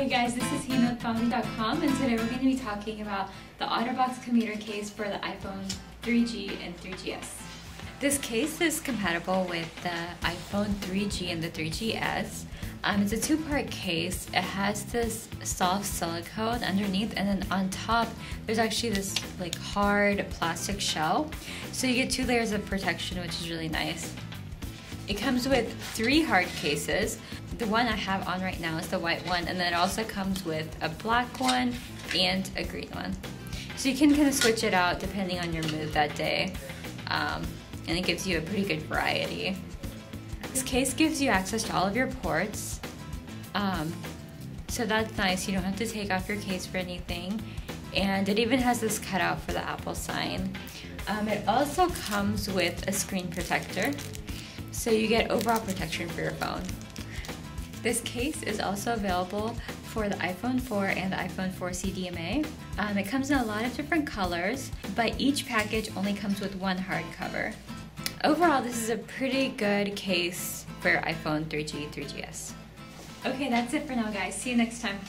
Hey guys, this is Hina with Fommy.com, and today we're going to be talking about the OtterBox commuter case for the iPhone 3G and 3GS. This case is compatible with the iPhone 3G and the 3GS. It's a two-part case. It has this soft silicone underneath, and then on top there's actually this like hard plastic shell. So you get two layers of protection, which is really nice. It comes with three hard cases. The one I have on right now is the white one, and then it also comes with a black one and a green one. So you can kind of switch it out depending on your mood that day, and it gives you a pretty good variety. This case gives you access to all of your ports, so that's nice. You don't have to take off your case for anything, and it even has this cutout for the Apple sign. It also comes with a screen protector, so you get overall protection for your phone. This case is also available for the iPhone 4 and the iPhone 4C DMA. It comes in a lot of different colors, but each package only comes with one hardcover. Overall, this is a pretty good case for iPhone 3G, 3GS. Okay, that's it for now, guys. See you next time.